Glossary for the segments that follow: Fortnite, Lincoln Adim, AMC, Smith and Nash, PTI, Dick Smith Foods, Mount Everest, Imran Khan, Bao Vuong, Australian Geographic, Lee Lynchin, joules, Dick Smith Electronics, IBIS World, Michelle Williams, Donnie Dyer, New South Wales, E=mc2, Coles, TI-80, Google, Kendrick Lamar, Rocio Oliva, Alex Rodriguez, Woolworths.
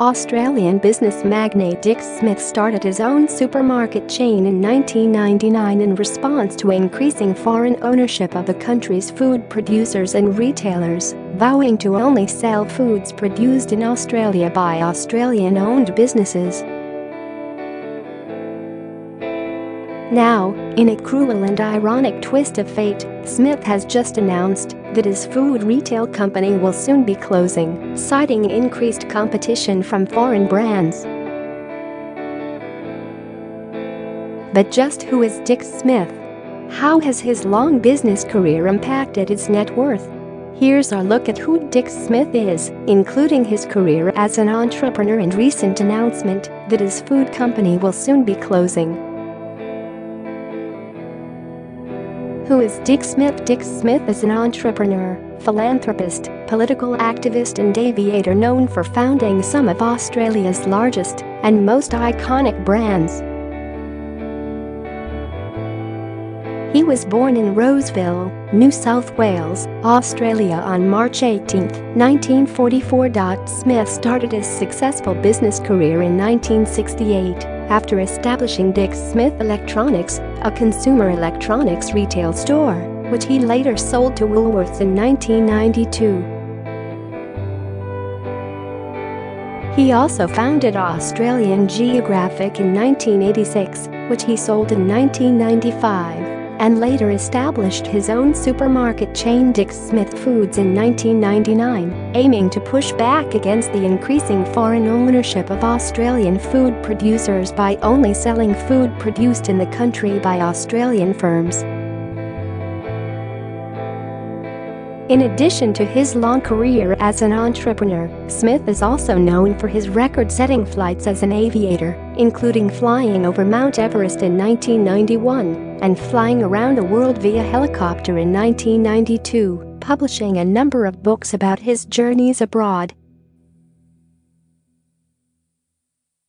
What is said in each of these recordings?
Australian business magnate Dick Smith started his own supermarket chain in 1999 in response to increasing foreign ownership of the country's food producers and retailers, vowing to only sell foods produced in Australia by Australian-owned businesses. Now, in a cruel and ironic twist of fate, Smith has just announced that his food retail company will soon be closing, citing increased competition from foreign brands. But just who is Dick Smith? How has his long business career impacted his net worth? Here's our look at who Dick Smith is, including his career as an entrepreneur and recent announcement that his food company will soon be closing. Who is Dick Smith? Dick Smith is an entrepreneur, philanthropist, political activist and aviator known for founding some of Australia's largest and most iconic brands. He was born in Roseville, New South Wales, Australia on March 18, 1944. Smith started his successful business career in 1968. After establishing Dick Smith Electronics, a consumer electronics retail store, which he later sold to Woolworths in 1992. He also founded Australian Geographic in 1986, which he sold in 1995, and later established his own supermarket chain Dick Smith Foods in 1999, aiming to push back against the increasing foreign ownership of Australian food producers by only selling food produced in the country by Australian firms. In addition to his long career as an entrepreneur, Smith is also known for his record-setting flights as an aviator, including flying over Mount Everest in 1991 and flying around the world via helicopter in 1992, publishing a number of books about his journeys abroad.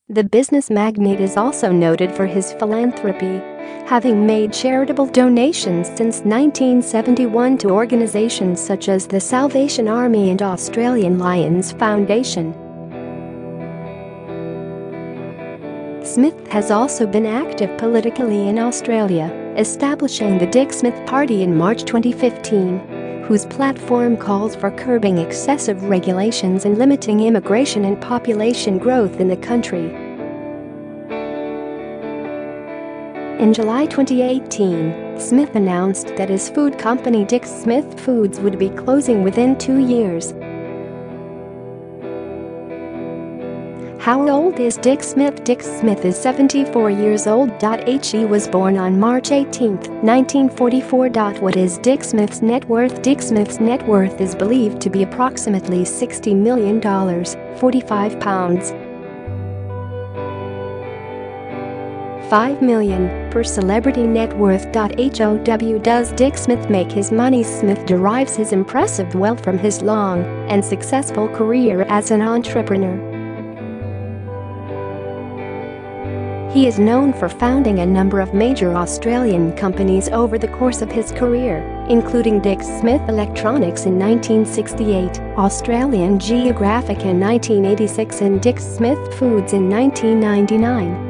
The business magnate is also noted for his philanthropy, having made charitable donations since 1971 to organizations such as the Salvation Army and Australian Lions Foundation. Smith has also been active politically in Australia, establishing the Dick Smith Party in March 2015, whose platform calls for curbing excessive regulations and limiting immigration and population growth in the country. In July 2018, Smith announced that his food company Dick Smith Foods would be closing within 2 years. How old is Dick Smith? Dick Smith is 74 years old. He was born on March 18, 1944. What is Dick Smith's net worth? Dick Smith's net worth is believed to be approximately $60 million, £45. 5 million per celebrity net worth. How does Dick Smith make his money? Smith derives his impressive wealth from his long and successful career as an entrepreneur. He is known for founding a number of major Australian companies over the course of his career, including Dick Smith Electronics in 1968, Australian Geographic in 1986 and Dick Smith Foods in 1999.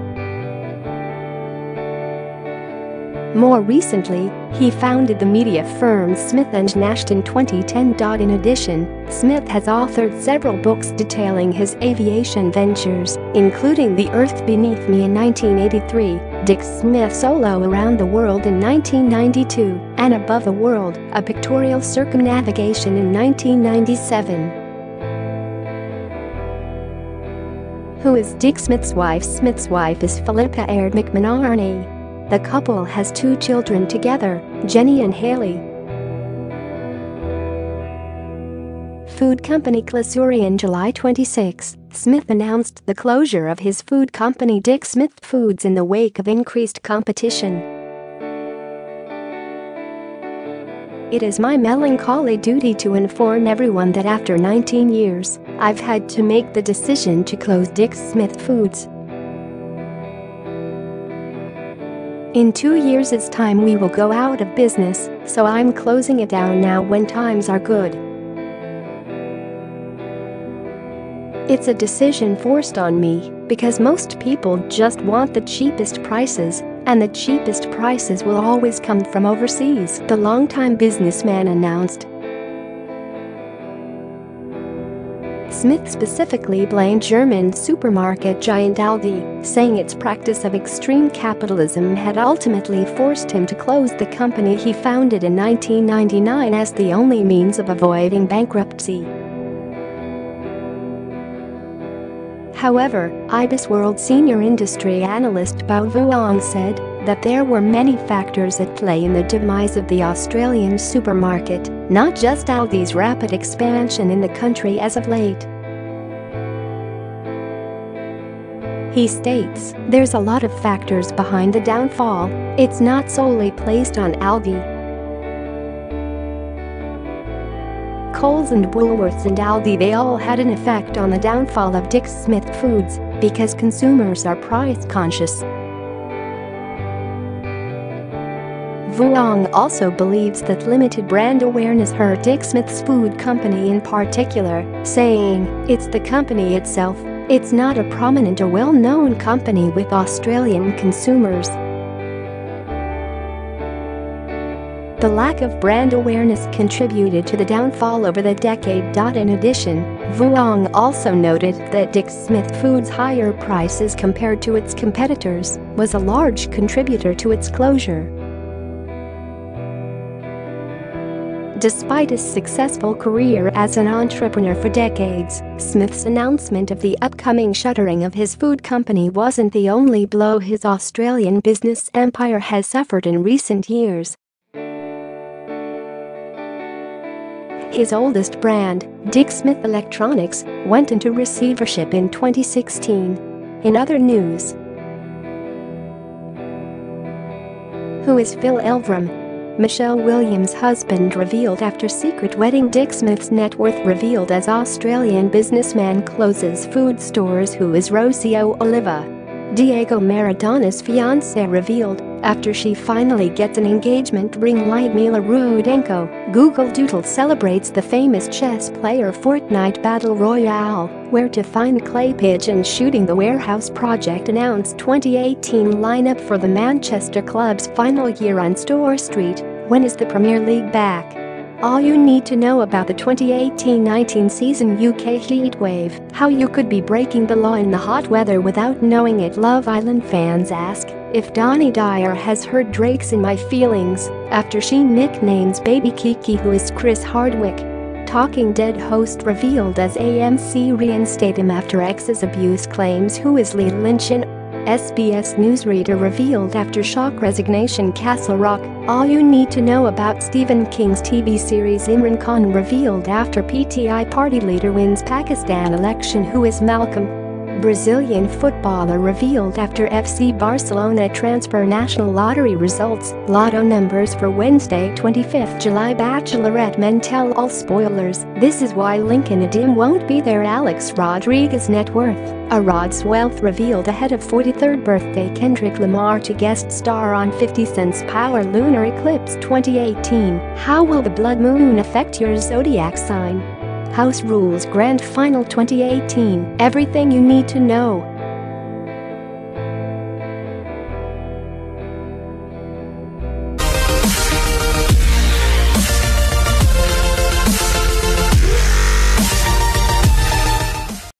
More recently, he founded the media firm Smith and Nash in 2010. In addition, Smith has authored several books detailing his aviation ventures, including The Earth Beneath Me in 1983, Dick Smith Solo Around the World in 1992, and Above the World, A Pictorial Circumnavigation in 1997. Who is Dick Smith's wife? Smith's wife is Philippa Aird-McMignarney. The couple has 2 children together, Jenny and Haley. Food company closure. In July 26, Smith announced the closure of his food company Dick Smith Foods in the wake of increased competition. It is my melancholy duty to inform everyone that after 19 years, I've had to make the decision to close Dick Smith Foods. In 2 years' time we will go out of business, so I'm closing it down now when times are good. It's a decision forced on me, because most people just want the cheapest prices, and the cheapest prices will always come from overseas, the longtime businessman announced. Smith specifically blamed German supermarket giant Aldi, saying its practice of extreme capitalism had ultimately forced him to close the company he founded in 1999 as the only means of avoiding bankruptcy. However, IBIS World senior industry analyst Bao Vuong said that there were many factors at play in the demise of the Australian supermarket, not just Aldi's rapid expansion in the country as of late. He states, "There's a lot of factors behind the downfall, it's not solely placed on Aldi. Coles and Woolworths and Aldi, they all had an effect on the downfall of Dick Smith Foods, because consumers are price conscious." Vuong also believes that limited brand awareness hurt Dick Smith's food company in particular, saying, "It's the company itself, it's not a prominent or well-known company with Australian consumers. The lack of brand awareness contributed to the downfall over the decade." In addition, Vuong also noted that Dick Smith Foods' higher prices compared to its competitors was a large contributor to its closure. Despite his successful career as an entrepreneur for decades, Smith's announcement of the upcoming shuttering of his food company wasn't the only blow his Australian business empire has suffered in recent years. His oldest brand, Dick Smith Electronics, went into receivership in 2016. In other news, who is Phil Elverum? Michelle Williams' husband revealed after secret wedding. Dick Smith's net worth revealed as Australian businessman closes food stores. Who is Rocio Oliva? Diego Maradona's fiancée revealed, after she finally gets an engagement ring. Lyudmila Rudenko, Google Doodle celebrates the famous chess player Fortnite Battle Royale, where to find clay pigeon shooting. The Warehouse Project announced 2018 lineup for the Manchester club's final year on Store Street. When is the Premier League back? All you need to know about the 2018-19 season. UK heatwave, how you could be breaking the law in the hot weather without knowing it. Love Island fans ask if Donnie Dyer has heard Drake's "In My Feelings" after she nicknames baby Kiki. Who is Chris Hardwick? Talking Dead host revealed as AMC reinstate him after ex's abuse claims. Who is Lee Lynchin? SBS newsreader revealed after shock resignation. Castle Rock, all you need to know about Stephen King's TV series. Imran Khan revealed after PTI party leader wins Pakistan election. Who is Malcolm? Brazilian footballer revealed after FC Barcelona transfer. National lottery results, lotto numbers for Wednesday 25 July. Bachelorette men tell all, spoilers. This is why Lincoln Adim won't be there. Alex Rodriguez net worth, a rod's wealth revealed ahead of 43rd birthday. Kendrick Lamar to guest star on 50 Cent's Power. Lunar Eclipse 2018, how will the blood moon affect your zodiac sign? House Rules Grand Final 2018, everything you need to know.